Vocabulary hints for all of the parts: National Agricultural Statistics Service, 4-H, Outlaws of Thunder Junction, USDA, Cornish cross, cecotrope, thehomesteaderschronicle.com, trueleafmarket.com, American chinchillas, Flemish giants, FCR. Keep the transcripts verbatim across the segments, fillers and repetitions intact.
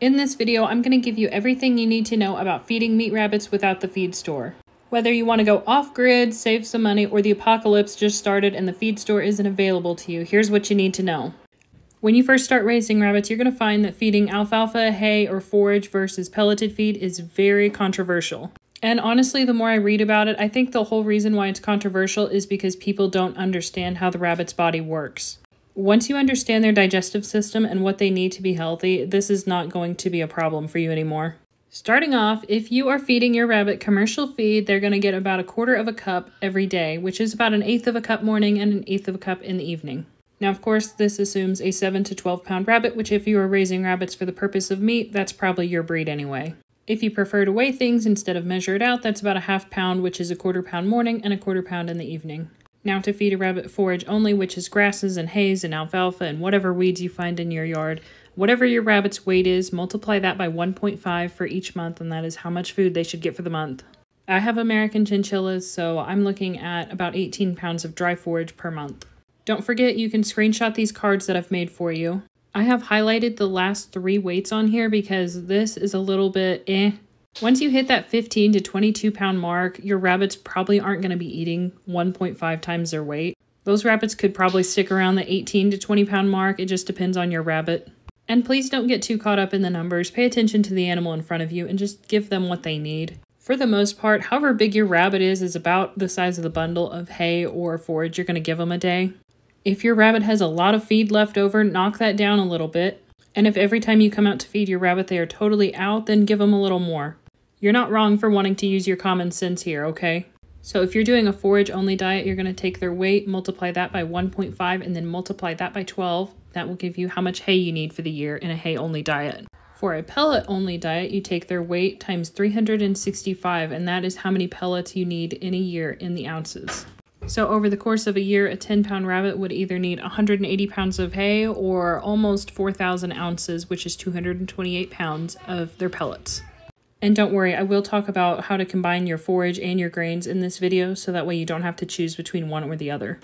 In this video, I'm going to give you everything you need to know about feeding meat rabbits without the feed store. Whether you want to go off-grid, save some money, or the apocalypse just started and the feed store isn't available to you, here's what you need to know. When you first start raising rabbits, you're going to find that feeding alfalfa, hay, or forage versus pelleted feed is very controversial. And honestly, the more I read about it, I think the whole reason why it's controversial is because people don't understand how the rabbit's body works. Once you understand their digestive system and what they need to be healthy, this is not going to be a problem for you anymore. Starting off, if you are feeding your rabbit commercial feed, they're going to get about a quarter of a cup every day, which is about an eighth of a cup morning and an eighth of a cup in the evening. Now, of course, this assumes a seven to twelve pound rabbit, which if you are raising rabbits for the purpose of meat, that's probably your breed anyway. If you prefer to weigh things instead of measure it out, that's about a half pound, which is a quarter pound morning and a quarter pound in the evening. Now to feed a rabbit forage only, which is grasses and hays and alfalfa and whatever weeds you find in your yard. Whatever your rabbit's weight is, multiply that by one point five for each month, and that is how much food they should get for the month. I have American chinchillas, so I'm looking at about eighteen pounds of dry forage per month. Don't forget, you can screenshot these cards that I've made for you. I have highlighted the last three weights on here because this is a little bit eh. Once you hit that fifteen to twenty-two pound mark, your rabbits probably aren't going to be eating one point five times their weight. Those rabbits could probably stick around the eighteen to twenty pound mark. It just depends on your rabbit. And please don't get too caught up in the numbers. Pay attention to the animal in front of you and just give them what they need. For the most part, however big your rabbit is, is about the size of the bundle of hay or forage you're going to give them a day. If your rabbit has a lot of feed left over, knock that down a little bit. And if every time you come out to feed your rabbit they are totally out, then give them a little more. You're not wrong for wanting to use your common sense here, okay? So if you're doing a forage-only diet, you're going to take their weight, multiply that by one point five, and then multiply that by twelve. That will give you how much hay you need for the year in a hay-only diet. For a pellet-only diet, you take their weight times three hundred sixty-five, and that is how many pellets you need in a year in the ounces. So over the course of a year, a ten pound rabbit would either need one hundred eighty pounds of hay or almost four thousand ounces, which is two hundred twenty-eight pounds of their pellets. And don't worry, I will talk about how to combine your forage and your grains in this video, so that way you don't have to choose between one or the other.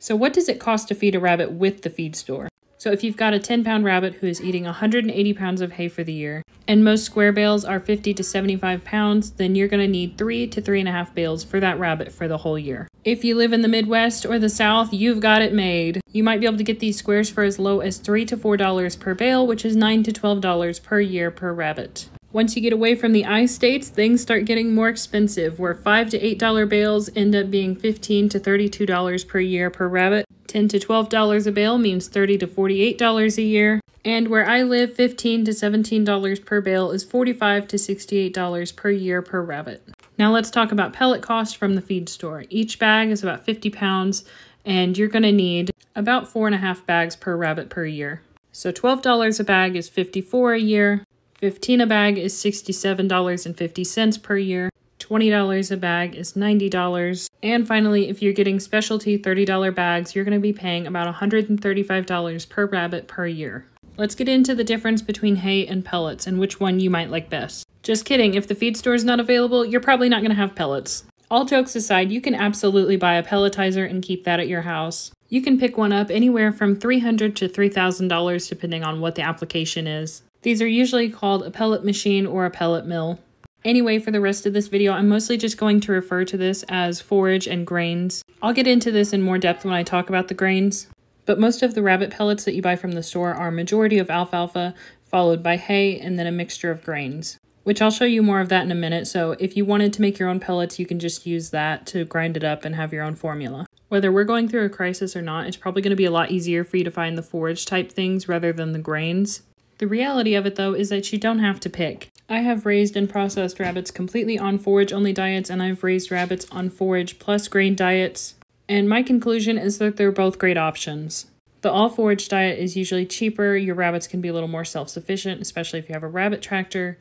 So what does it cost to feed a rabbit with the feed store? So if you've got a ten pound rabbit who is eating one hundred eighty pounds of hay for the year, and most square bales are fifty to seventy-five pounds, then you're going to need three to three and a half bales for that rabbit for the whole year. If you live in the Midwest or the South, you've got it made. You might be able to get these squares for as low as three to four dollars per bale, which is nine to twelve dollars per year per rabbit. Once you get away from the I states, things start getting more expensive, where five to eight dollar bales end up being fifteen to thirty-two dollars per year per rabbit. Ten to twelve dollars a bale means thirty to forty-eight dollars a year, and where I live, fifteen to seventeen dollars per bale is forty-five to sixty-eight dollars per year per rabbit. Now let's talk about pellet cost from the feed store. Each bag is about fifty pounds, and you're going to need about four and a half bags per rabbit per year. So twelve dollars a bag is fifty-four a year. fifteen a bag is sixty-seven dollars and fifty cents per year, twenty dollars a bag is ninety dollars, and finally, if you're getting specialty thirty dollar bags, you're going to be paying about one hundred thirty-five dollars per rabbit per year. Let's get into the difference between hay and pellets and which one you might like best. Just kidding, if the feed store is not available, you're probably not going to have pellets. All jokes aside, you can absolutely buy a pelletizer and keep that at your house. You can pick one up anywhere from three hundred dollars to three thousand dollars depending on what the application is. These are usually called a pellet machine or a pellet mill. Anyway, for the rest of this video, I'm mostly just going to refer to this as forage and grains. I'll get into this in more depth when I talk about the grains, but most of the rabbit pellets that you buy from the store are a majority of alfalfa, followed by hay, and then a mixture of grains, which I'll show you more of that in a minute, so if you wanted to make your own pellets, you can just use that to grind it up and have your own formula. Whether we're going through a crisis or not, it's probably going to be a lot easier for you to find the forage type things rather than the grains. The reality of it, though, is that you don't have to pick. I have raised and processed rabbits completely on forage-only diets, and I've raised rabbits on forage plus grain diets, and my conclusion is that they're both great options. The all-forage diet is usually cheaper, your rabbits can be a little more self-sufficient, especially if you have a rabbit tractor.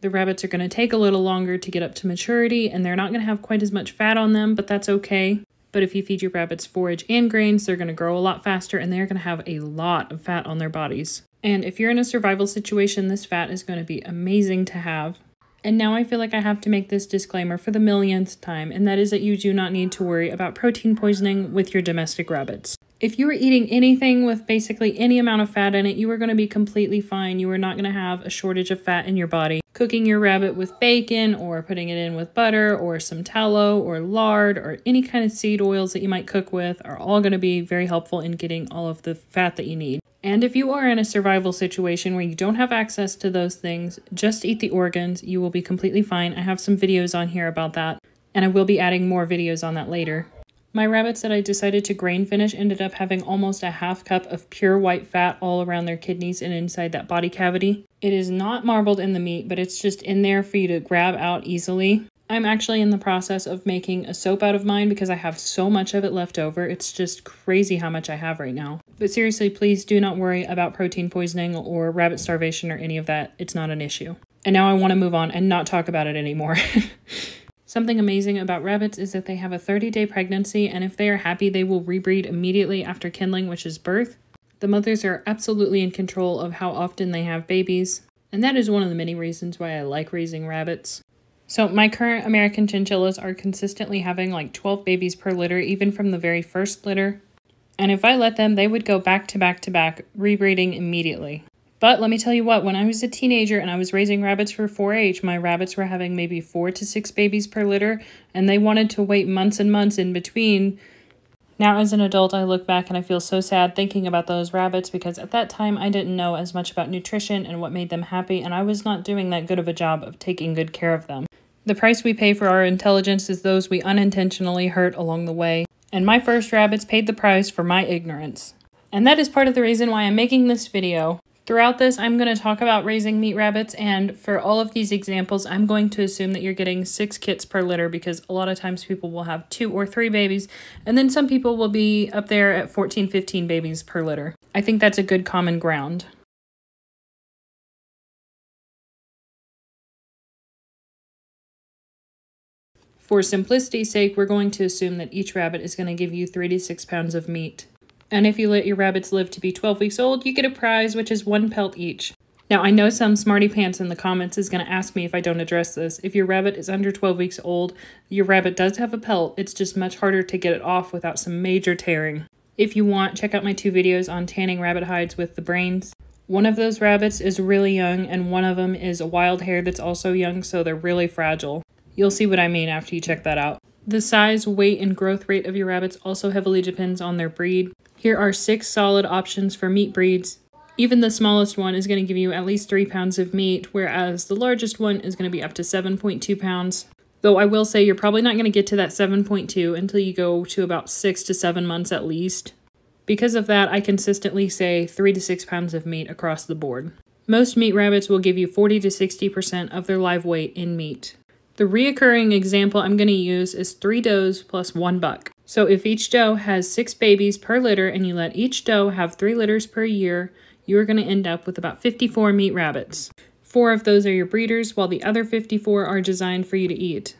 The rabbits are going to take a little longer to get up to maturity, and they're not going to have quite as much fat on them, but that's okay. But if you feed your rabbits forage and grains, they're going to grow a lot faster, and they're going to have a lot of fat on their bodies. And if you're in a survival situation, this fat is going to be amazing to have. And now I feel like I have to make this disclaimer for the millionth time, and that is that you do not need to worry about protein poisoning with your domestic rabbits. If you are eating anything with basically any amount of fat in it, you are going to be completely fine. You are not going to have a shortage of fat in your body. Cooking your rabbit with bacon or putting it in with butter or some tallow or lard or any kind of seed oils that you might cook with are all going to be very helpful in getting all of the fat that you need. And if you are in a survival situation where you don't have access to those things, just eat the organs. You will be completely fine. I have some videos on here about that, and I will be adding more videos on that later. My rabbits that I decided to grain finish ended up having almost a half cup of pure white fat all around their kidneys and inside that body cavity. It is not marbled in the meat, but it's just in there for you to grab out easily. I'm actually in the process of making a soap out of mine because I have so much of it left over. It's just crazy how much I have right now. But seriously, please do not worry about protein poisoning or rabbit starvation or any of that. It's not an issue. And now I want to move on and not talk about it anymore. Something amazing about rabbits is that they have a thirty day pregnancy, and if they are happy, they will rebreed immediately after kindling, which is birth. The mothers are absolutely in control of how often they have babies, and that is one of the many reasons why I like raising rabbits. So my current American chinchillas are consistently having like twelve babies per litter, even from the very first litter. And if I let them, they would go back to back to back, rebreeding immediately. But let me tell you what, when I was a teenager and I was raising rabbits for four H, my rabbits were having maybe four to six babies per litter, and they wanted to wait months and months in between. Now as an adult, I look back and I feel so sad thinking about those rabbits, because at that time I didn't know as much about nutrition and what made them happy, and I was not doing that good of a job of taking good care of them. The price we pay for our intelligence is those we unintentionally hurt along the way, and my first rabbits paid the price for my ignorance. And that is part of the reason why I'm making this video. Throughout this, I'm going to talk about raising meat rabbits, and for all of these examples, I'm going to assume that you're getting six kits per litter, because a lot of times people will have two or three babies, and then some people will be up there at fourteen, fifteen babies per litter. I think that's a good common ground. For simplicity's sake, we're going to assume that each rabbit is going to give you three to six pounds of meat. And if you let your rabbits live to be twelve weeks old, you get a prize, which is one pelt each. Now, I know some smarty pants in the comments is going to ask me if I don't address this. If your rabbit is under twelve weeks old, your rabbit does have a pelt. It's just much harder to get it off without some major tearing. If you want, check out my two videos on tanning rabbit hides with the brains. One of those rabbits is really young, and one of them is a wild hare that's also young, so they're really fragile. You'll see what I mean after you check that out. The size, weight, and growth rate of your rabbits also heavily depends on their breed. Here are six solid options for meat breeds. Even the smallest one is going to give you at least three pounds of meat, whereas the largest one is going to be up to seven point two pounds. Though I will say you're probably not going to get to that seven point two until you go to about six to seven months at least. Because of that, I consistently say three to six pounds of meat across the board. Most meat rabbits will give you forty to sixty percent of their live weight in meat. The reoccurring example I'm going to use is three does plus one buck. So if each doe has six babies per litter and you let each doe have three litters per year, you're going to end up with about fifty-four meat rabbits. Four of those are your breeders, while the other fifty-four are designed for you to eat.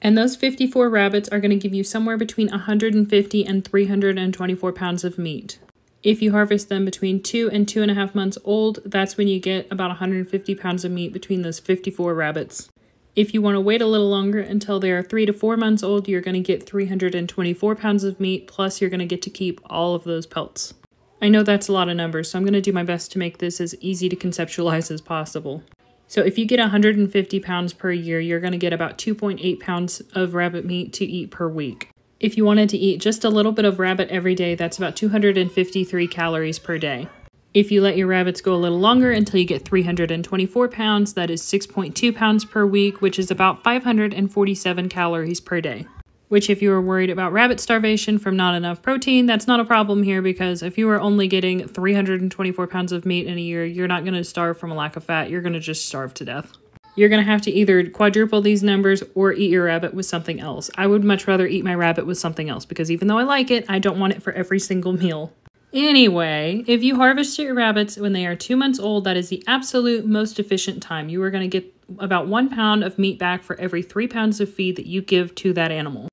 And those fifty-four rabbits are going to give you somewhere between one hundred fifty and three hundred twenty-four pounds of meat. If you harvest them between two and two and a half months old, that's when you get about one hundred fifty pounds of meat between those fifty-four rabbits. If you want to wait a little longer until they are three to four months old, you're going to get three hundred twenty-four pounds of meat, plus you're going to get to keep all of those pelts. I know that's a lot of numbers, so I'm going to do my best to make this as easy to conceptualize as possible. So if you get one hundred fifty pounds per year, you're going to get about two point eight pounds of rabbit meat to eat per week. If you wanted to eat just a little bit of rabbit every day, that's about two hundred fifty-three calories per day. If you let your rabbits go a little longer until you get three hundred twenty-four pounds, that is six point two pounds per week, which is about five hundred forty-seven calories per day. Which, if you were worried about rabbit starvation from not enough protein, that's not a problem here, because if you are only getting three hundred twenty-four pounds of meat in a year, you're not going to starve from a lack of fat. You're going to just starve to death. You're going to have to either quadruple these numbers or eat your rabbit with something else. I would much rather eat my rabbit with something else, because even though I like it, I don't want it for every single meal. Anyway, if you harvest your rabbits when they are two months old, that is the absolute most efficient time. You are going to get about one pound of meat back for every three pounds of feed that you give to that animal.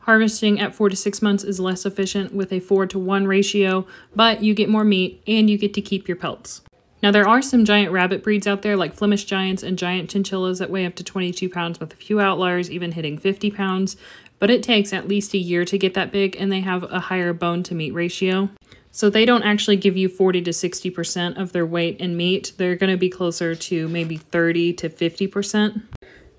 Harvesting at four to six months is less efficient with a four to one ratio, but you get more meat and you get to keep your pelts. Now, there are some giant rabbit breeds out there like Flemish giants and giant chinchillas that weigh up to twenty-two pounds, with a few outliers even hitting fifty pounds, but it takes at least a year to get that big, and they have a higher bone-to-meat ratio. So they don't actually give you forty to sixty percent of their weight in meat. They're going to be closer to maybe thirty to fifty percent.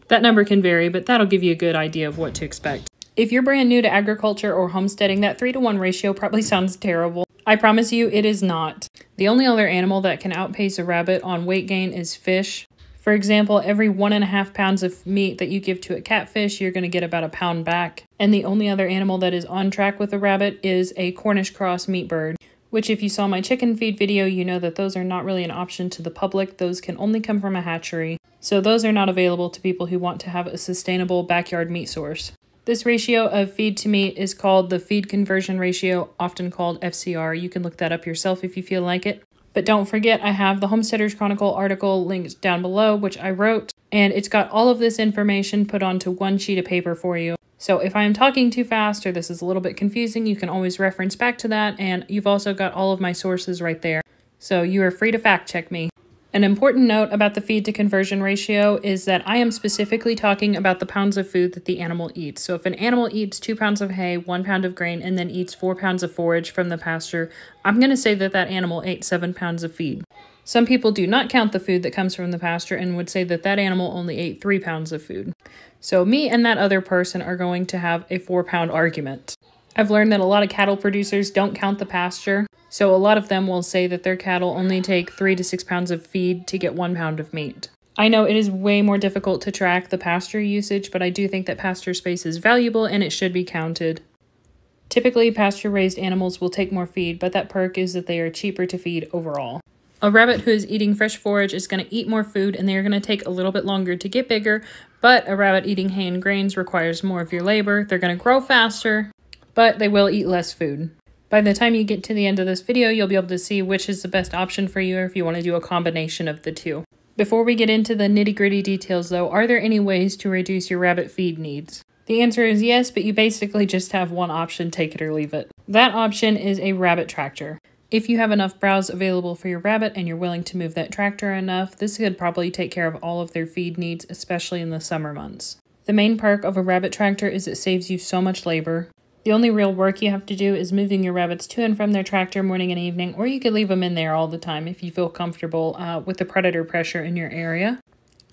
That number can vary, but that'll give you a good idea of what to expect. If you're brand new to agriculture or homesteading, that three to one ratio probably sounds terrible. I promise you it is not. The only other animal that can outpace a rabbit on weight gain is fish. For example, every one and a half pounds of meat that you give to a catfish, you're going to get about a pound back. And the only other animal that is on track with a rabbit is a Cornish cross meat bird, which if you saw my chicken feed video, you know that those are not really an option to the public. Those can only come from a hatchery. So those are not available to people who want to have a sustainable backyard meat source. This ratio of feed to meat is called the feed conversion ratio, often called F C R. You can look that up yourself if you feel like it. But don't forget, I have the Homesteaders Chronicle article linked down below, which I wrote, and it's got all of this information put onto one sheet of paper for you. So if I'm talking too fast or this is a little bit confusing, you can always reference back to that, and you've also got all of my sources right there. So you are free to fact check me. An important note about the feed to conversion ratio is that I am specifically talking about the pounds of food that the animal eats. So if an animal eats two pounds of hay, one pound of grain, and then eats four pounds of forage from the pasture, I'm going to say that that animal ate seven pounds of feed. Some people do not count the food that comes from the pasture and would say that that animal only ate three pounds of food. So me and that other person are going to have a four pound argument. I've learned that a lot of cattle producers don't count the pasture. So a lot of them will say that their cattle only take three to six pounds of feed to get one pound of meat. I know it is way more difficult to track the pasture usage, but I do think that pasture space is valuable and it should be counted. Typically, pasture-raised animals will take more feed, but that perk is that they are cheaper to feed overall. A rabbit who is eating fresh forage is going to eat more food, and they are going to take a little bit longer to get bigger, but a rabbit eating hay and grains requires more of your labor. They're going to grow faster, but they will eat less food. By the time you get to the end of this video, you'll be able to see which is the best option for you, or if you want to do a combination of the two. Before we get into the nitty-gritty details though, are there any ways to reduce your rabbit feed needs? The answer is yes, but you basically just have one option, take it or leave it. That option is a rabbit tractor. If you have enough browse available for your rabbit and you're willing to move that tractor enough, this could probably take care of all of their feed needs, especially in the summer months. The main perk of a rabbit tractor is it saves you so much labor. The only real work you have to do is moving your rabbits to and from their tractor morning and evening, or you could leave them in there all the time if you feel comfortable uh, with the predator pressure in your area.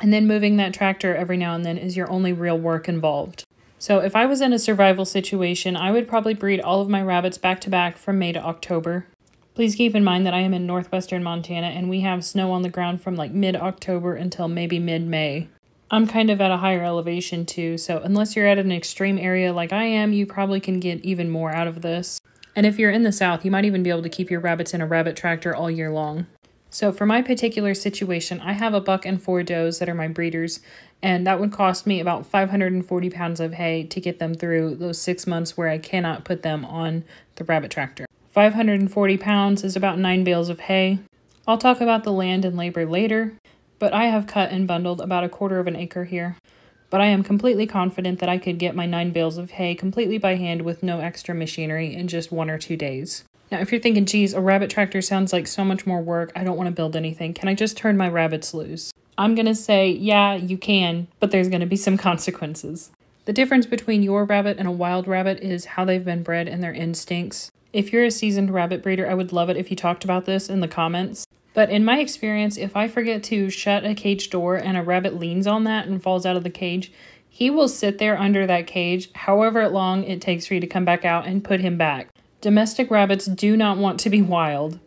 And then moving that tractor every now and then is your only real work involved. So if I was in a survival situation, I would probably breed all of my rabbits back to back from May to October. Please keep in mind that I am in northwestern Montana and we have snow on the ground from like mid-October until maybe mid-May. I'm kind of at a higher elevation too, so unless you're at an extreme area like I am, you probably can get even more out of this. And if you're in the south, you might even be able to keep your rabbits in a rabbit tractor all year long. So for my particular situation, I have a buck and four does that are my breeders, and that would cost me about five hundred forty pounds of hay to get them through those six months where I cannot put them on the rabbit tractor. five hundred forty pounds is about nine bales of hay. I'll talk about the land and labor later, but I have cut and bundled about a quarter of an acre here. But I am completely confident that I could get my nine bales of hay completely by hand with no extra machinery in just one or two days. Now if you're thinking, geez, a rabbit tractor sounds like so much more work, I don't want to build anything, can I just turn my rabbits loose? I'm going to say, yeah, you can, but there's going to be some consequences. The difference between your rabbit and a wild rabbit is how they've been bred and their instincts. If you're a seasoned rabbit breeder, I would love it if you talked about this in the comments. But in my experience, if I forget to shut a cage door and a rabbit leans on that and falls out of the cage, he will sit there under that cage however long it takes for you to come back out and put him back. Domestic rabbits do not want to be wild.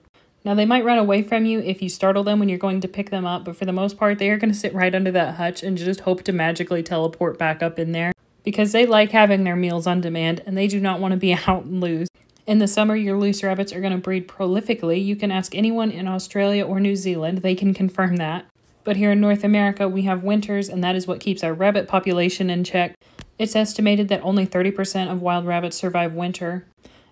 Now they might run away from you if you startle them when you're going to pick them up, but for the most part they are going to sit right under that hutch and just hope to magically teleport back up in there, because they like having their meals on demand and they do not want to be out and loose. In the summer, your loose rabbits are going to breed prolifically. You can ask anyone in Australia or New Zealand. They can confirm that. But here in North America, we have winters, and that is what keeps our rabbit population in check. It's estimated that only thirty percent of wild rabbits survive winter,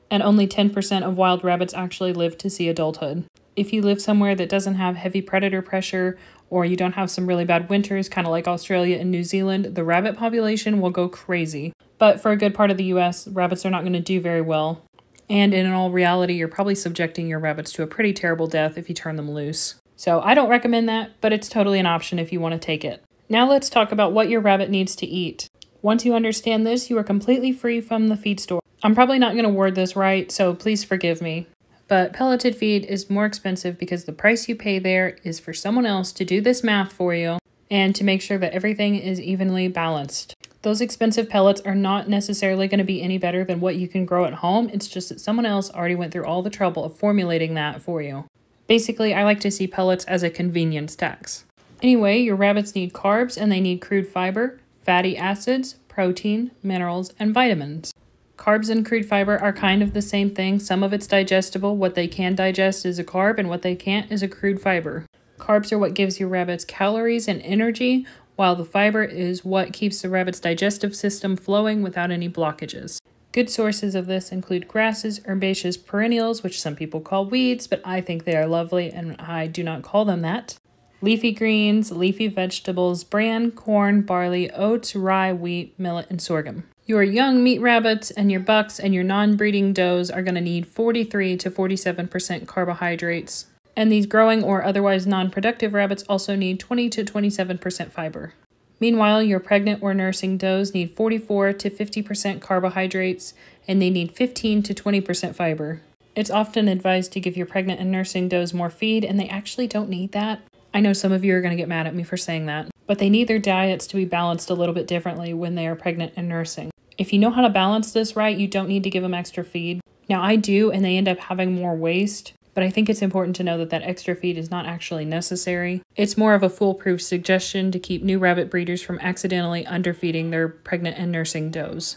and only ten percent of wild rabbits actually live to see adulthood. If you live somewhere that doesn't have heavy predator pressure, or you don't have some really bad winters, kind of like Australia and New Zealand, the rabbit population will go crazy. But for a good part of the U S, rabbits are not going to do very well. And in all reality, you're probably subjecting your rabbits to a pretty terrible death if you turn them loose. So I don't recommend that, but it's totally an option if you want to take it. Now let's talk about what your rabbit needs to eat. Once you understand this, you are completely free from the feed store. I'm probably not going to word this right, so please forgive me. But pelleted feed is more expensive because the price you pay there is for someone else to do this math for you and to make sure that everything is evenly balanced. Those expensive pellets are not necessarily going to be any better than what you can grow at home. It's just that someone else already went through all the trouble of formulating that for you. Basically, I like to see pellets as a convenience tax. Anyway, your rabbits need carbs and they need crude fiber, fatty acids, protein, minerals, and vitamins. Carbs and crude fiber are kind of the same thing. Some of it's digestible. What they can digest is a carb, and what they can't is a crude fiber. Carbs are what gives your rabbits calories and energy, while the fiber is what keeps the rabbit's digestive system flowing without any blockages. Good sources of this include grasses, herbaceous perennials, which some people call weeds, but I think they are lovely and I do not call them that. Leafy greens, leafy vegetables, bran, corn, barley, oats, rye, wheat, millet, and sorghum. Your young meat rabbits and your bucks and your non-breeding does are going to need forty-three to forty-seven percent carbohydrates. And these growing or otherwise non-productive rabbits also need twenty to twenty-seven percent fiber. Meanwhile, your pregnant or nursing does need forty-four to fifty percent carbohydrates and they need fifteen to twenty percent fiber. It's often advised to give your pregnant and nursing does more feed, and they actually don't need that. I know some of you are going to get mad at me for saying that, but they need their diets to be balanced a little bit differently when they are pregnant and nursing. If you know how to balance this right, you don't need to give them extra feed. Now I do, and they end up having more waste, but I think it's important to know that that extra feed is not actually necessary. It's more of a foolproof suggestion to keep new rabbit breeders from accidentally underfeeding their pregnant and nursing does.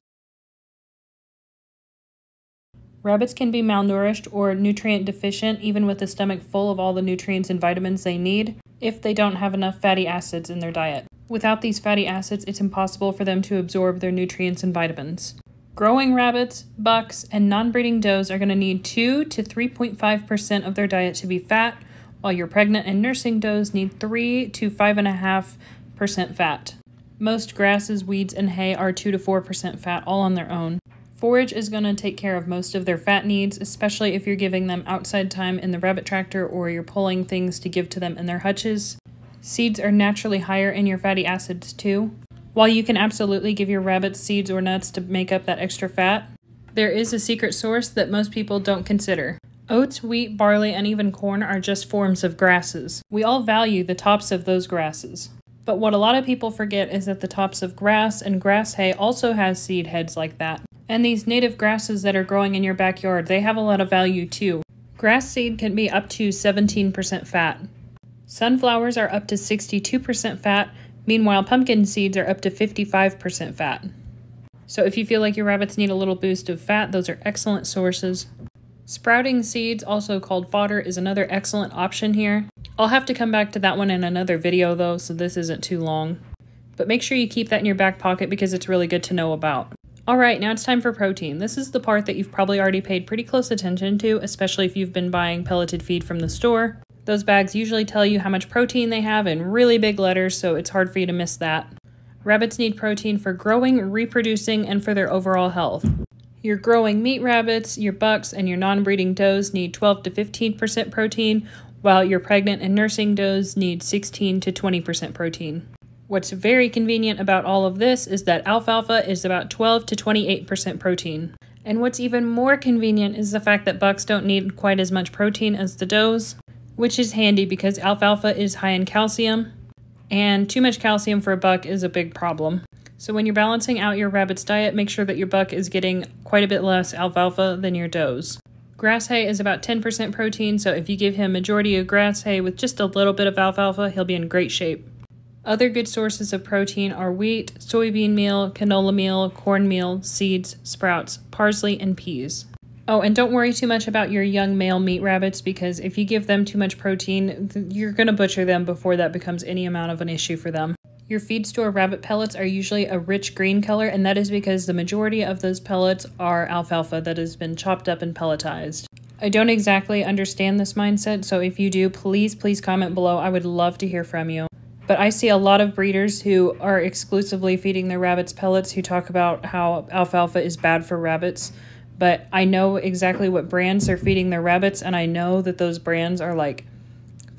Rabbits can be malnourished or nutrient deficient even with the stomach full of all the nutrients and vitamins they need if they don't have enough fatty acids in their diet. Without these fatty acids, it's impossible for them to absorb their nutrients and vitamins. Growing rabbits, bucks, and non-breeding does are going to need two to three point five percent of their diet to be fat, while your pregnant and nursing does need three to five point five percent fat. Most grasses, weeds, and hay are two to four percent fat all on their own. four H is going to take care of most of their fat needs, especially if you're giving them outside time in the rabbit tractor or you're pulling things to give to them in their hutches. Seeds are naturally higher in your fatty acids too. While you can absolutely give your rabbits seeds or nuts to make up that extra fat, there is a secret source that most people don't consider. Oats, wheat, barley, and even corn are just forms of grasses. We all value the tops of those grasses. But what a lot of people forget is that the tops of grass and grass hay also has seed heads like that. And these native grasses that are growing in your backyard, they have a lot of value too. Grass seed can be up to seventeen percent fat. Sunflowers are up to sixty-two percent fat, meanwhile pumpkin seeds are up to fifty-five percent fat. So if you feel like your rabbits need a little boost of fat, those are excellent sources. Sprouting seeds, also called fodder, is another excellent option here. I'll have to come back to that one in another video though, so this isn't too long. But make sure you keep that in your back pocket because it's really good to know about. Alright, now it's time for protein. This is the part that you've probably already paid pretty close attention to, especially if you've been buying pelleted feed from the store. Those bags usually tell you how much protein they have in really big letters, so it's hard for you to miss that. Rabbits need protein for growing, reproducing, and for their overall health. Your growing meat rabbits, your bucks, and your non-breeding does need twelve to fifteen percent protein, while your pregnant and nursing does need sixteen to twenty percent protein. What's very convenient about all of this is that alfalfa is about twelve to twenty-eight percent protein. And what's even more convenient is the fact that bucks don't need quite as much protein as the does, which is handy because alfalfa is high in calcium, and too much calcium for a buck is a big problem. So when you're balancing out your rabbit's diet, make sure that your buck is getting quite a bit less alfalfa than your does. Grass hay is about ten percent protein, so if you give him majority of grass hay with just a little bit of alfalfa, he'll be in great shape. Other good sources of protein are wheat, soybean meal, canola meal, corn meal, seeds, sprouts, parsley, and peas. Oh, and don't worry too much about your young male meat rabbits because if you give them too much protein, you're going to butcher them before that becomes any amount of an issue for them. Your feed store rabbit pellets are usually a rich green color, and that is because the majority of those pellets are alfalfa that has been chopped up and pelletized. I don't exactly understand this mindset, so if you do, please, please comment below. I would love to hear from you. But I see a lot of breeders who are exclusively feeding their rabbits pellets who talk about how alfalfa is bad for rabbits. But I know exactly what brands they're feeding their rabbits, and I know that those brands are like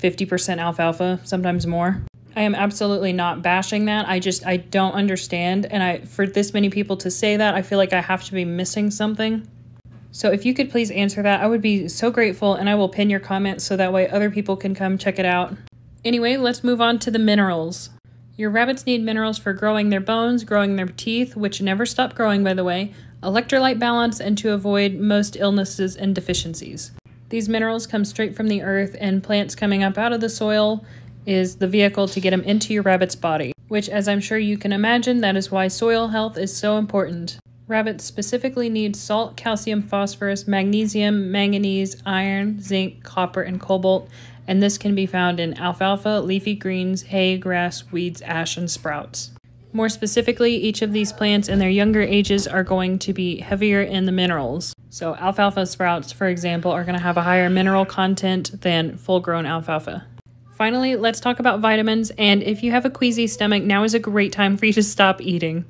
fifty percent alfalfa, sometimes more. I am absolutely not bashing that. I just, I don't understand. And I, for this many people to say that, I feel like I have to be missing something. So if you could please answer that, I would be so grateful, and I will pin your comments so that way other people can come check it out. Anyway, let's move on to the minerals. Your rabbits need minerals for growing their bones, growing their teeth, which never stop growing by the way, electrolyte balance, and to avoid most illnesses and deficiencies. These minerals come straight from the earth, and plants coming up out of the soil is the vehicle to get them into your rabbit's body, which, as I'm sure you can imagine, that is why soil health is so important. Rabbits specifically need salt, calcium, phosphorus, magnesium, manganese, iron, zinc, copper, and cobalt, and this can be found in alfalfa, leafy greens, hay, grass, weeds, ash, and sprouts. More specifically, each of these plants in their younger ages are going to be heavier in the minerals. So alfalfa sprouts, for example, are going to have a higher mineral content than full-grown alfalfa. Finally, let's talk about vitamins, and if you have a queasy stomach, now is a great time for you to stop eating.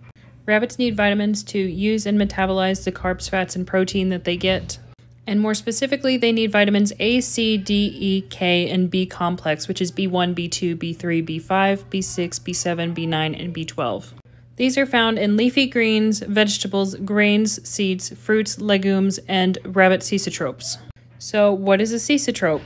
Rabbits need vitamins to use and metabolize the carbs, fats, and protein that they get. And more specifically, they need vitamins A, C, D, E, K, and B complex, which is B one, B two, B three, B five, B six, B seven, B nine, and B twelve. These are found in leafy greens, vegetables, grains, seeds, fruits, legumes, and rabbit cecotropes. So what is a cecotrope?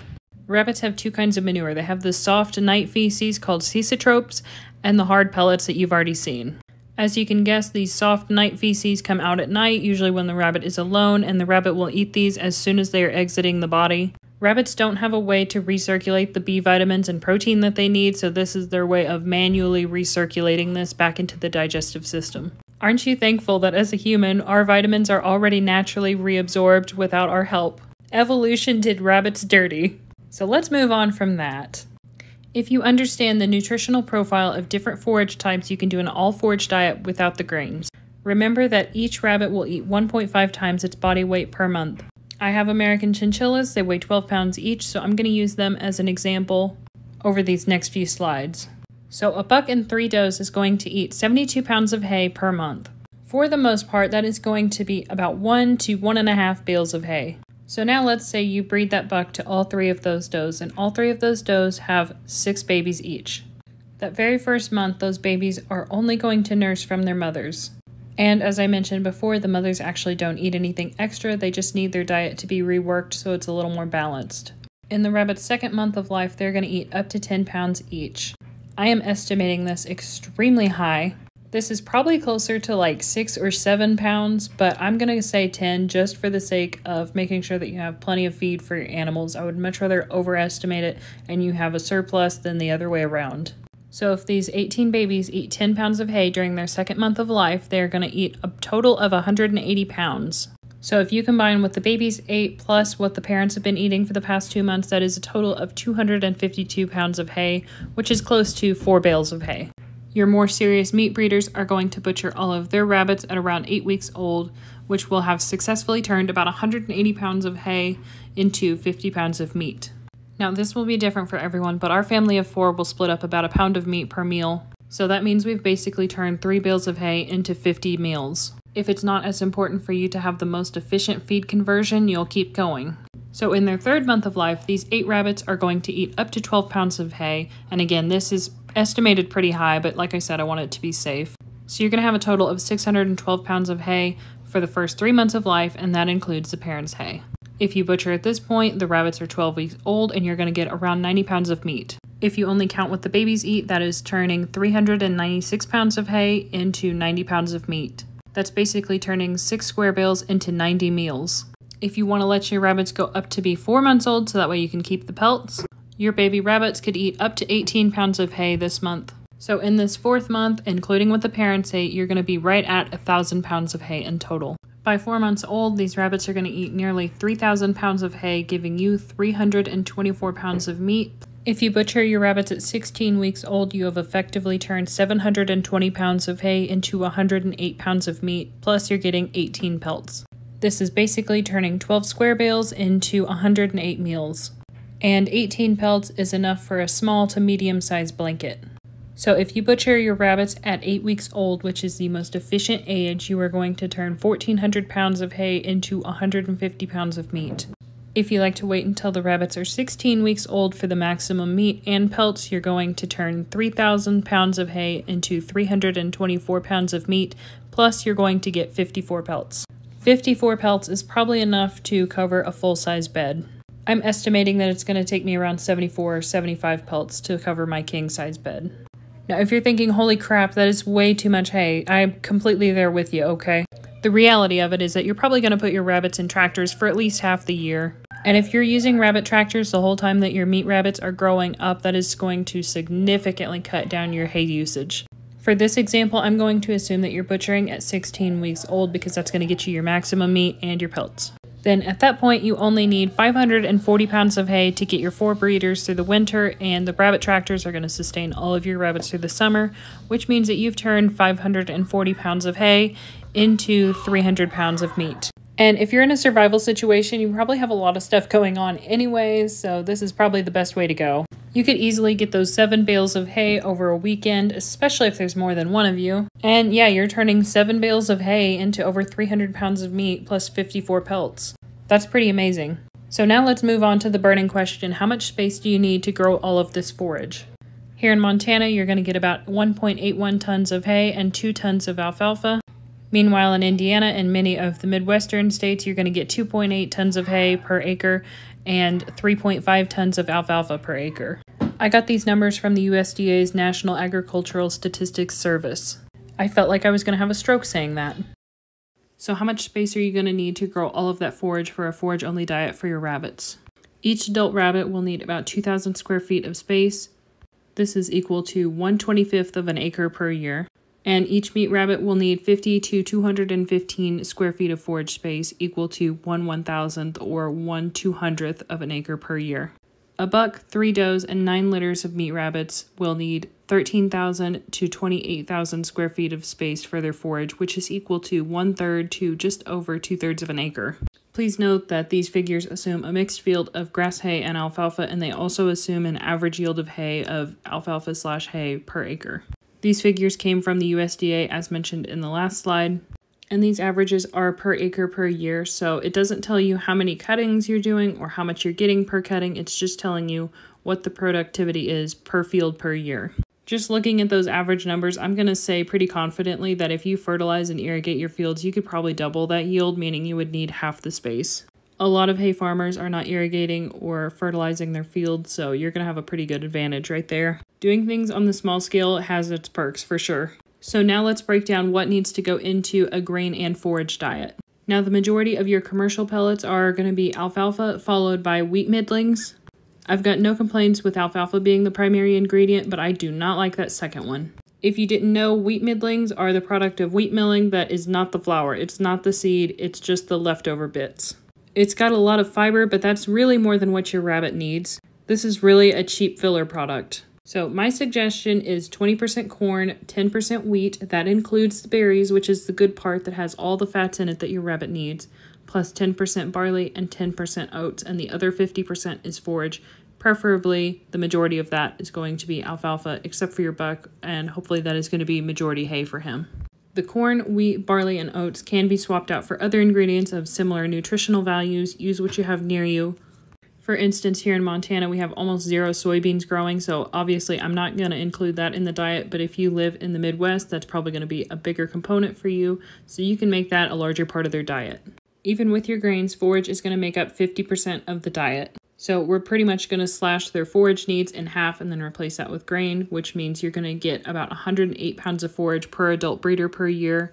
Rabbits have two kinds of manure. They have the soft night feces called cecotropes and the hard pellets that you've already seen. As you can guess, these soft night feces come out at night, usually when the rabbit is alone, and the rabbit will eat these as soon as they are exiting the body. Rabbits don't have a way to recirculate the B vitamins and protein that they need, so this is their way of manually recirculating this back into the digestive system. Aren't you thankful that as a human, our vitamins are already naturally reabsorbed without our help? Evolution did rabbits dirty. So let's move on from that. If you understand the nutritional profile of different forage types, you can do an all-forage diet without the grains. Remember that each rabbit will eat one point five times its body weight per month. I have American chinchillas, they weigh twelve pounds each, so I'm going to use them as an example over these next few slides. So a buck and three does is going to eat seventy-two pounds of hay per month. For the most part, that is going to be about one to one and a half bales of hay. So now let's say you breed that buck to all three of those does, and all three of those does have six babies each. That very first month, those babies are only going to nurse from their mothers. And as I mentioned before, the mothers actually don't eat anything extra, they just need their diet to be reworked so it's a little more balanced. In the rabbit's second month of life, they're going to eat up to ten pounds each. I am estimating this extremely high. This is probably closer to like six or seven pounds, but I'm going to say ten just for the sake of making sure that you have plenty of feed for your animals. I would much rather overestimate it and you have a surplus than the other way around. So if these eighteen babies eat ten pounds of hay during their second month of life, they're going to eat a total of one hundred eighty pounds. So if you combine what the babies ate plus what the parents have been eating for the past two months, that is a total of two hundred fifty-two pounds of hay, which is close to four bales of hay. Your more serious meat breeders are going to butcher all of their rabbits at around eight weeks old, which will have successfully turned about one hundred eighty pounds of hay into fifty pounds of meat. Now this will be different for everyone, but our family of four will split up about a pound of meat per meal. So that means we've basically turned three bales of hay into fifty meals. If it's not as important for you to have the most efficient feed conversion, you'll keep going. So in their third month of life, these eight rabbits are going to eat up to twelve pounds of hay. And again, this is estimated pretty high, but like I said, I want it to be safe. So you're going to have a total of six hundred twelve pounds of hay for the first three months of life, and that includes the parents' hay. If you butcher at this point, the rabbits are twelve weeks old, and you're going to get around ninety pounds of meat. If you only count what the babies eat, that is turning three hundred ninety-six pounds of hay into ninety pounds of meat. That's basically turning six square bales into ninety meals. If you want to let your rabbits go up to be four months old so that way you can keep the pelts, your baby rabbits could eat up to eighteen pounds of hay this month. So in this fourth month, including what the parents ate, you're going to be right at one thousand pounds of hay in total. By four months old, these rabbits are going to eat nearly three thousand pounds of hay, giving you three hundred twenty-four pounds of meat. If you butcher your rabbits at sixteen weeks old, you have effectively turned seven hundred twenty pounds of hay into one hundred eight pounds of meat, plus you're getting eighteen pelts. This is basically turning twelve square bales into one hundred eight meals. And eighteen pelts is enough for a small to medium-sized blanket. So if you butcher your rabbits at eight weeks old, which is the most efficient age, you are going to turn one thousand four hundred pounds of hay into one hundred fifty pounds of meat. If you like to wait until the rabbits are sixteen weeks old for the maximum meat and pelts, you're going to turn three thousand pounds of hay into three hundred twenty-four pounds of meat, plus you're going to get fifty-four pelts. fifty-four pelts is probably enough to cover a full-size bed. I'm estimating that it's going to take me around seventy-four or seventy-five pelts to cover my king-size bed. Now, if you're thinking, holy crap, that is way too much hay, I'm completely there with you, okay? The reality of it is that you're probably going to put your rabbits in tractors for at least half the year. And if you're using rabbit tractors the whole time that your meat rabbits are growing up, that is going to significantly cut down your hay usage. For this example, I'm going to assume that you're butchering at sixteen weeks old because that's going to get you your maximum meat and your pelts. Then at that point, you only need five hundred forty pounds of hay to get your four breeders through the winter, and the rabbit tractors are going to sustain all of your rabbits through the summer, which means that you've turned five hundred forty pounds of hay into three hundred pounds of meat. And if you're in a survival situation, you probably have a lot of stuff going on anyways, so this is probably the best way to go. You could easily get those seven bales of hay over a weekend, especially if there's more than one of you. And yeah, you're turning seven bales of hay into over three hundred pounds of meat plus fifty-four pelts. That's pretty amazing. So now let's move on to the burning question. How much space do you need to grow all of this forage? Here in Montana, you're going to get about one point eight one tons of hay and two tons of alfalfa. Meanwhile, in Indiana and many of the Midwestern states, you're going to get two point eight tons of hay per acre and three point five tons of alfalfa per acre. I got these numbers from the U S D A's National Agricultural Statistics Service. I felt like I was going to have a stroke saying that. So how much space are you going to need to grow all of that forage for a forage-only diet for your rabbits? Each adult rabbit will need about two thousand square feet of space. This is equal to one twenty-fifth of an acre per year. And each meat rabbit will need fifty to two hundred fifteen square feet of forage space, equal to one one-thousandth or one two-hundredth of an acre per year. A buck, three does, and nine litters of meat rabbits will need thirteen thousand to twenty-eight thousand square feet of space for their forage, which is equal to one-third to just over two-thirds of an acre. Please note that these figures assume a mixed field of grass hay and alfalfa, and they also assume an average yield of hay of alfalfa slash hay per acre. These figures came from the U S D A as mentioned in the last slide, and these averages are per acre per year, so it doesn't tell you how many cuttings you're doing or how much you're getting per cutting, it's just telling you what the productivity is per field per year. Just looking at those average numbers, I'm going to say pretty confidently that if you fertilize and irrigate your fields, you could probably double that yield, meaning you would need half the space. A lot of hay farmers are not irrigating or fertilizing their fields, so you're going to have a pretty good advantage right there. Doing things on the small scale has its perks for sure. So now let's break down what needs to go into a grain and forage diet. Now the majority of your commercial pellets are going to be alfalfa followed by wheat middlings. I've got no complaints with alfalfa being the primary ingredient, but I do not like that second one. If you didn't know, wheat middlings are the product of wheat milling that is not the flour, it's not the seed, it's just the leftover bits. It's got a lot of fiber, but that's really more than what your rabbit needs. This is really a cheap filler product. So my suggestion is twenty percent corn, ten percent wheat. That includes the berries, which is the good part that has all the fats in it that your rabbit needs, plus ten percent barley and ten percent oats, and the other fifty percent is forage. Preferably, the majority of that is going to be alfalfa, except for your buck, and hopefully that is going to be majority hay for him. The corn, wheat, barley, and oats can be swapped out for other ingredients of similar nutritional values. Use what you have near you. For instance, here in Montana, we have almost zero soybeans growing, so obviously I'm not going to include that in the diet, but if you live in the Midwest, that's probably going to be a bigger component for you, so you can make that a larger part of their diet. Even with your grains, forage is going to make up fifty percent of the diet. So we're pretty much going to slash their forage needs in half and then replace that with grain, which means you're going to get about one hundred eight pounds of forage per adult breeder per year.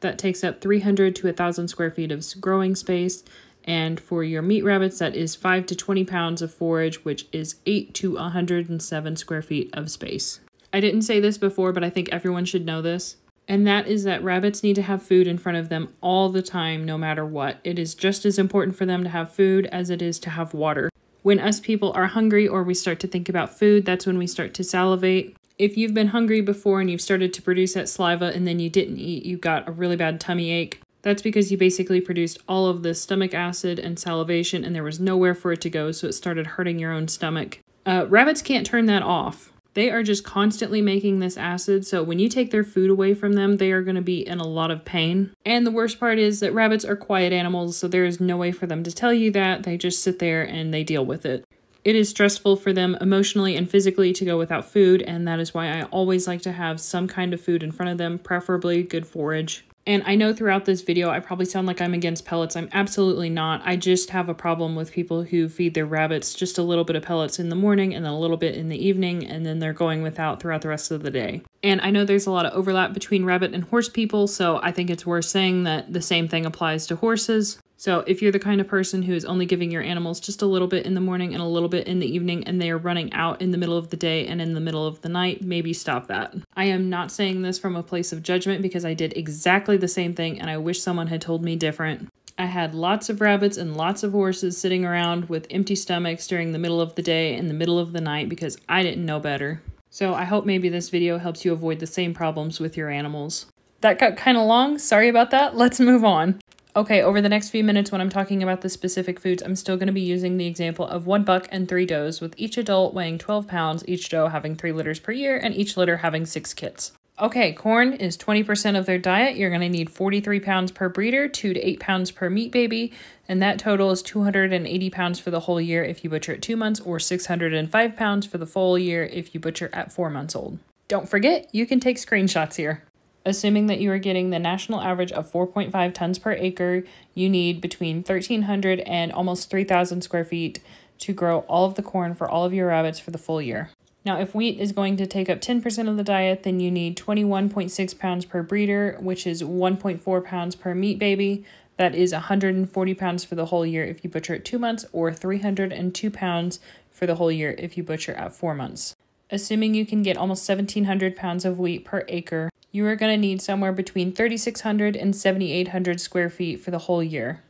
That takes up three hundred to one thousand square feet of growing space. And for your meat rabbits, that is five to twenty pounds of forage, which is eight to one hundred seven square feet of space. I didn't say this before, but I think everyone should know this. And that is that rabbits need to have food in front of them all the time, no matter what. It is just as important for them to have food as it is to have water. When us people are hungry or we start to think about food, that's when we start to salivate. If you've been hungry before and you've started to produce that saliva and then you didn't eat, you got a really bad tummy ache. That's because you basically produced all of this stomach acid and salivation and there was nowhere for it to go, so it started hurting your own stomach. Uh, rabbits can't turn that off. They are just constantly making this acid, so when you take their food away from them, they are going to be in a lot of pain. And the worst part is that rabbits are quiet animals, so there is no way for them to tell you that. They just sit there and they deal with it. It is stressful for them emotionally and physically to go without food, and that is why I always like to have some kind of food in front of them, preferably good forage. And I know throughout this video, I probably sound like I'm against pellets. I'm absolutely not. I just have a problem with people who feed their rabbits just a little bit of pellets in the morning and then a little bit in the evening, and then they're going without throughout the rest of the day. And I know there's a lot of overlap between rabbit and horse people, so I think it's worth saying that the same thing applies to horses. So if you're the kind of person who is only giving your animals just a little bit in the morning and a little bit in the evening, and they are running out in the middle of the day and in the middle of the night, maybe stop that. I am not saying this from a place of judgment because I did exactly the same thing and I wish someone had told me different. I had lots of rabbits and lots of horses sitting around with empty stomachs during the middle of the day and the middle of the night because I didn't know better. So I hope maybe this video helps you avoid the same problems with your animals. That got kind of long. Sorry about that. Let's move on. Okay, over the next few minutes when I'm talking about the specific foods, I'm still going to be using the example of one buck and three does, with each adult weighing twelve pounds, each doe having three litters per year, and each litter having six kits. Okay, corn is twenty percent of their diet. You're going to need forty-three pounds per breeder, two to eight pounds per meat baby, and that total is two hundred eighty pounds for the whole year if you butcher at two months, or six hundred five pounds for the full year if you butcher at four months old. Don't forget, you can take screenshots here. Assuming that you are getting the national average of four point five tons per acre, you need between thirteen hundred and almost three thousand square feet to grow all of the corn for all of your rabbits for the full year. Now, if wheat is going to take up ten percent of the diet, then you need twenty-one point six pounds per breeder, which is one point four pounds per meat baby. That is one hundred forty pounds for the whole year if you butcher at two months, or three hundred two pounds for the whole year if you butcher at four months. Assuming you can get almost seventeen hundred pounds of wheat per acre, you are going to need somewhere between thirty-six hundred and seventy-eight hundred square feet for the whole year.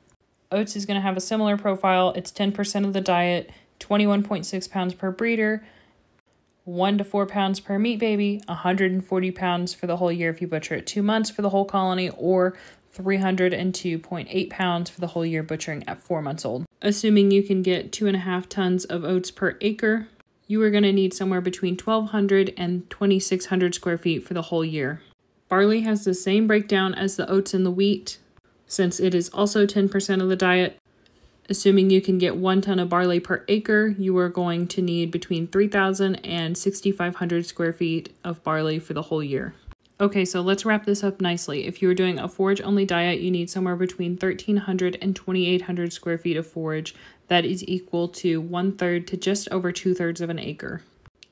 Oats is going to have a similar profile. It's ten percent of the diet, twenty-one point six pounds per breeder, one to four pounds per meat baby, one hundred forty pounds for the whole year if you butcher at two months for the whole colony, or three hundred two point eight pounds for the whole year butchering at four months old. Assuming you can get two and a half tons of oats per acre, you are going to need somewhere between twelve hundred and twenty-six hundred square feet for the whole year. Barley has the same breakdown as the oats and the wheat, since it is also ten percent of the diet. Assuming you can get one ton of barley per acre, you are going to need between three thousand and sixty-five hundred square feet of barley for the whole year. Okay, so let's wrap this up nicely. If you are doing a forage-only diet, you need somewhere between thirteen hundred and twenty-eight hundred square feet of forage. That is equal to one-third to just over two-thirds of an acre.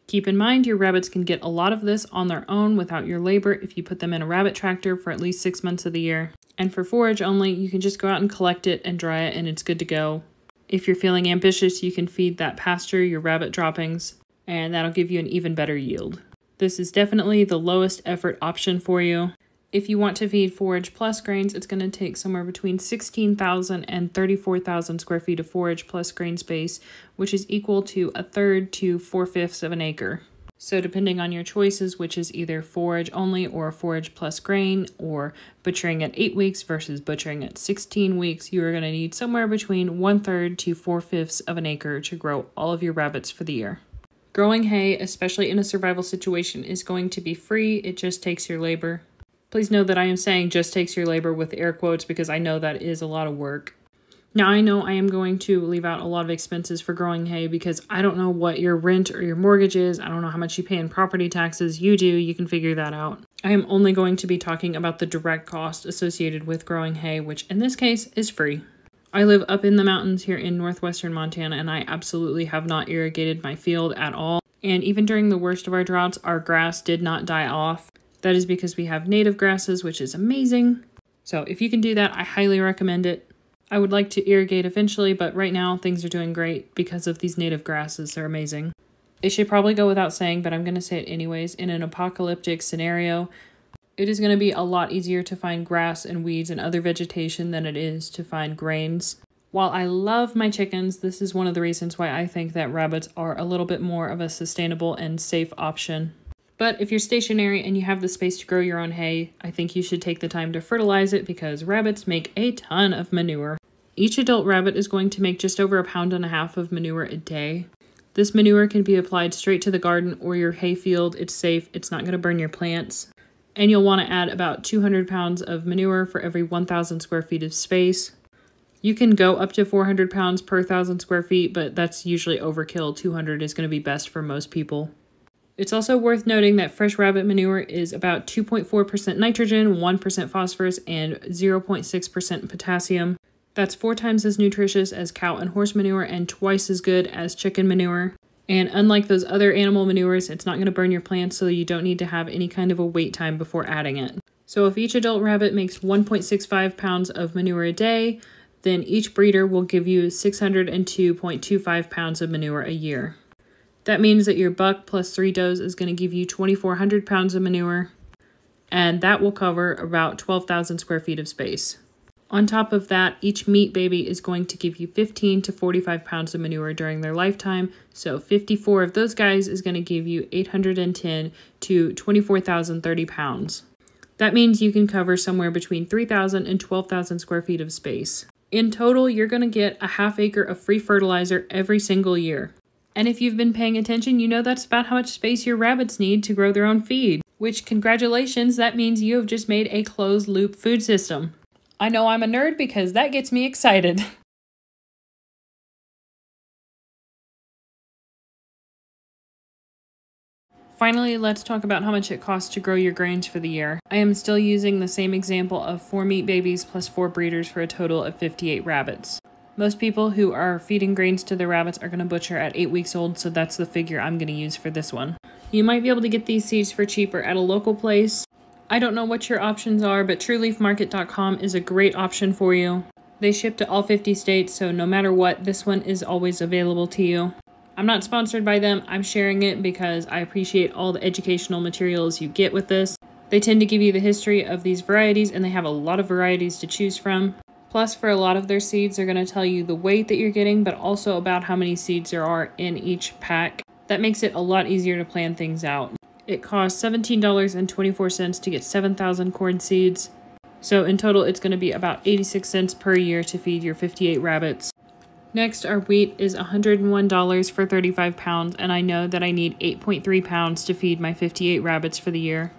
Keep in mind, your rabbits can get a lot of this on their own without your labor if you put them in a rabbit tractor for at least six months of the year. And for forage only, you can just go out and collect it and dry it and it's good to go. If you're feeling ambitious, you can feed that pasture your rabbit droppings, and that'll give you an even better yield. This is definitely the lowest effort option for you. If you want to feed forage plus grains, it's going to take somewhere between sixteen thousand and thirty-four thousand square feet of forage plus grain space, which is equal to a third to four-fifths of an acre. So depending on your choices, which is either forage only or forage plus grain, or butchering at eight weeks versus butchering at sixteen weeks, you are going to need somewhere between one-third to four-fifths of an acre to grow all of your rabbits for the year. Growing hay, especially in a survival situation, is going to be free. It just takes your labor. Please know that I am saying just takes your labor with air quotes because I know that is a lot of work. Now, I know I am going to leave out a lot of expenses for growing hay because I don't know what your rent or your mortgage is. I don't know how much you pay in property taxes. You do. You can figure that out. I am only going to be talking about the direct cost associated with growing hay, which in this case is free. I live up in the mountains here in northwestern Montana, and I absolutely have not irrigated my field at all. And even during the worst of our droughts, our grass did not die off. That is because we have native grasses, which is amazing. So if you can do that, I highly recommend it. I would like to irrigate eventually, but right now things are doing great because of these native grasses. They're amazing. It should probably go without saying, but I'm going to say it anyways. In an apocalyptic scenario, it is going to be a lot easier to find grass and weeds and other vegetation than it is to find grains. While I love my chickens, this is one of the reasons why I think that rabbits are a little bit more of a sustainable and safe option. But if you're stationary and you have the space to grow your own hay, I think you should take the time to fertilize it because rabbits make a ton of manure. Each adult rabbit is going to make just over a pound and a half of manure a day. This manure can be applied straight to the garden or your hay field. It's safe, it's not going to burn your plants. And you'll want to add about two hundred pounds of manure for every one thousand square feet of space. You can go up to four hundred pounds per one thousand square feet, but that's usually overkill. two hundred is going to be best for most people. It's also worth noting that fresh rabbit manure is about two point four percent nitrogen, one percent phosphorus, and zero point six percent potassium. That's four times as nutritious as cow and horse manure and twice as good as chicken manure. And unlike those other animal manures, it's not going to burn your plants, so you don't need to have any kind of a wait time before adding it. So if each adult rabbit makes one point six five pounds of manure a day, then each breeder will give you six hundred two point two five pounds of manure a year. That means that your buck plus three does is going to give you two thousand four hundred pounds of manure, and that will cover about twelve thousand square feet of space. On top of that, each meat baby is going to give you fifteen to forty-five pounds of manure during their lifetime, so fifty-four of those guys is going to give you eight hundred ten to twenty-four thousand thirty pounds. That means you can cover somewhere between three thousand and twelve thousand square feet of space. In total, you're going to get a half acre of free fertilizer every single year. And if you've been paying attention, you know that's about how much space your rabbits need to grow their own feed, which, congratulations, that means you have just made a closed-loop food system. I know I'm a nerd because that gets me excited. Finally, let's talk about how much it costs to grow your grains for the year. I am still using the same example of four meat babies plus four breeders for a total of fifty-eight rabbits. Most people who are feeding grains to their rabbits are going to butcher at eight weeks old, so that's the figure I'm going to use for this one. You might be able to get these seeds for cheaper at a local place. I don't know what your options are, but true leaf market dot com is a great option for you. They ship to all fifty states, so no matter what, this one is always available to you. I'm not sponsored by them, I'm sharing it because I appreciate all the educational materials you get with this. They tend to give you the history of these varieties, and they have a lot of varieties to choose from. Plus, for a lot of their seeds, they're going to tell you the weight that you're getting, but also about how many seeds there are in each pack. That makes it a lot easier to plan things out. It costs seventeen dollars and twenty-four cents to get seven thousand corn seeds. So in total, it's going to be about eighty-six cents per year to feed your fifty-eight rabbits. Next, our wheat is one hundred one dollars for thirty-five pounds, and I know that I need eight point three pounds to feed my fifty-eight rabbits for the year.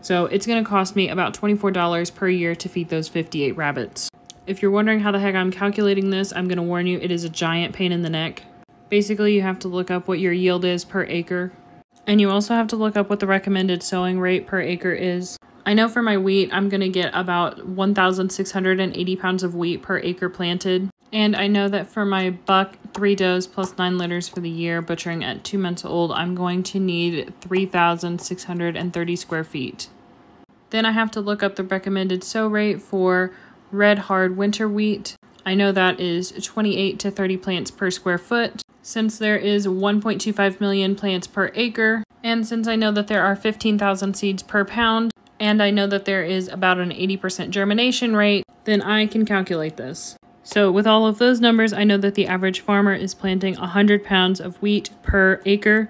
So it's going to cost me about twenty-four dollars per year to feed those fifty-eight rabbits. If you're wondering how the heck I'm calculating this, I'm going to warn you, it is a giant pain in the neck. Basically, you have to look up what your yield is per acre, and you also have to look up what the recommended sowing rate per acre is. I know for my wheat, I'm going to get about one thousand six hundred eighty pounds of wheat per acre planted, and I know that for my buck, three does plus nine litters for the year, butchering at two months old, I'm going to need three thousand six hundred thirty square feet. Then I have to look up the recommended sow rate for red hard winter wheat. I know that is twenty-eight to thirty plants per square foot. Since there is one point two five million plants per acre, and since I know that there are fifteen thousand seeds per pound, and I know that there is about an eighty percent germination rate, then I can calculate this. So with all of those numbers, I know that the average farmer is planting one hundred pounds of wheat per acre,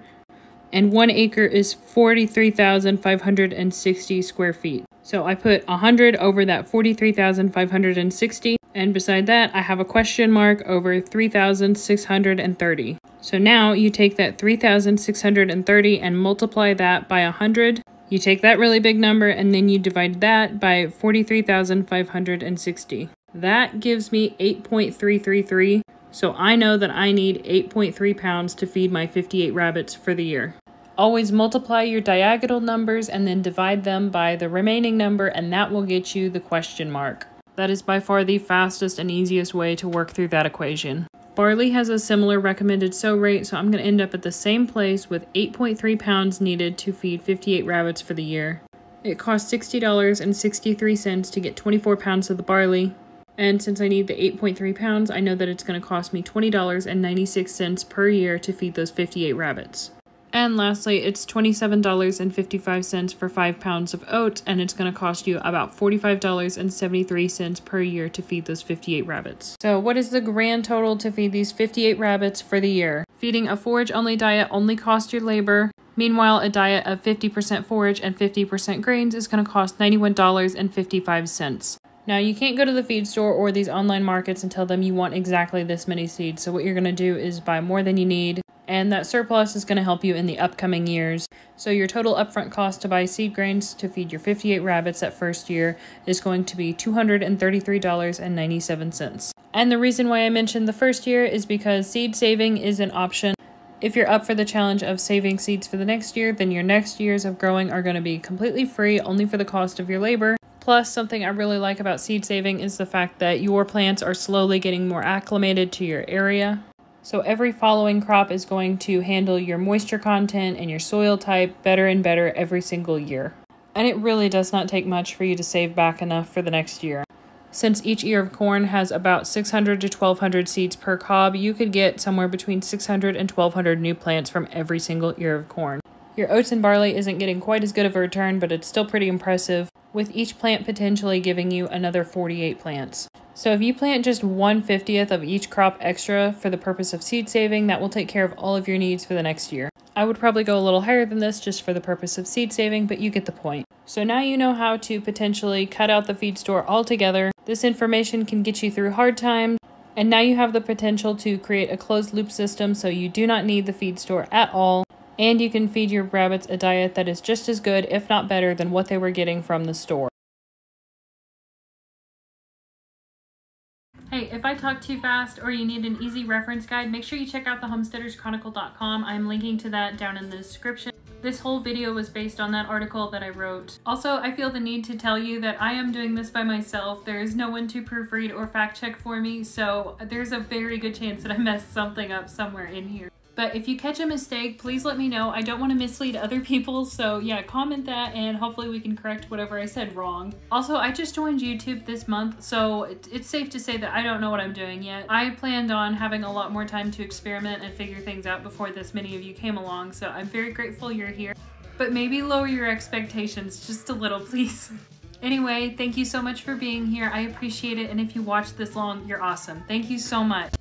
and one acre is forty-three thousand five hundred sixty square feet. So I put one hundred over that forty-three thousand five hundred sixty, and beside that I have a question mark over three thousand six hundred thirty. So now you take that three thousand six hundred thirty and multiply that by one hundred. You take that really big number and then you divide that by forty-three thousand five hundred sixty. That gives me eight point three three three. So I know that I need eight point three pounds to feed my fifty-eight rabbits for the year. Always multiply your diagonal numbers and then divide them by the remaining number, and that will get you the question mark. That is by far the fastest and easiest way to work through that equation. Barley has a similar recommended sow rate, so I'm going to end up at the same place with eight point three pounds needed to feed fifty-eight rabbits for the year. It costs sixty dollars and sixty-three cents to get twenty-four pounds of the barley, and since I need the eight point three pounds, I know that it's going to cost me twenty dollars and ninety-six cents per year to feed those fifty-eight rabbits. And lastly, it's twenty-seven dollars and fifty-five cents for five pounds of oats, and it's going to cost you about forty-five dollars and seventy-three cents per year to feed those fifty-eight rabbits. So what is the grand total to feed these fifty-eight rabbits for the year? Feeding a forage-only diet only costs your labor. Meanwhile, a diet of fifty percent forage and fifty percent grains is going to cost ninety-one dollars and fifty-five cents. Now, you can't go to the feed store or these online markets and tell them you want exactly this many seeds, so what you're going to do is buy more than you need. and that surplus is going to help you in the upcoming years. So your total upfront cost to buy seed grains to feed your fifty-eight rabbits that first year is going to be two hundred thirty-three dollars and ninety-seven cents. And the reason why I mentioned the first year is because seed saving is an option. If you're up for the challenge of saving seeds for the next year, then your next years of growing are going to be completely free, only for the cost of your labor. Plus, something I really like about seed saving is the fact that your plants are slowly getting more acclimated to your area. So every following crop is going to handle your moisture content and your soil type better and better every single year. And it really does not take much for you to save back enough for the next year. Since each ear of corn has about six hundred to twelve hundred seeds per cob, you could get somewhere between six hundred and twelve hundred new plants from every single ear of corn. Your oats and barley isn't getting quite as good of a return, but it's still pretty impressive, with each plant potentially giving you another forty-eight plants. So if you plant just one fiftieth of each crop extra for the purpose of seed saving, that will take care of all of your needs for the next year. I would probably go a little higher than this just for the purpose of seed saving, but you get the point. So now you know how to potentially cut out the feed store altogether. This information can get you through hard times, and now you have the potential to create a closed loop system so you do not need the feed store at all, and you can feed your rabbits a diet that is just as good, if not better, than what they were getting from the store. Hey, if I talk too fast or you need an easy reference guide, make sure you check out the homesteaders chronicle dot com. I'm linking to that down in the description. This whole video was based on that article that I wrote. Also, I feel the need to tell you that I am doing this by myself. There is no one to proofread or fact check for me, so there's a very good chance that I messed something up somewhere in here. But if you catch a mistake, please let me know. I don't want to mislead other people, so yeah, comment that and hopefully we can correct whatever I said wrong. Also, I just joined YouTube this month, so it's safe to say that I don't know what I'm doing yet. I planned on having a lot more time to experiment and figure things out before this many of you came along, so I'm very grateful you're here. But maybe lower your expectations just a little, please. Anyway, thank you so much for being here. I appreciate it, and if you watched this long, you're awesome. Thank you so much.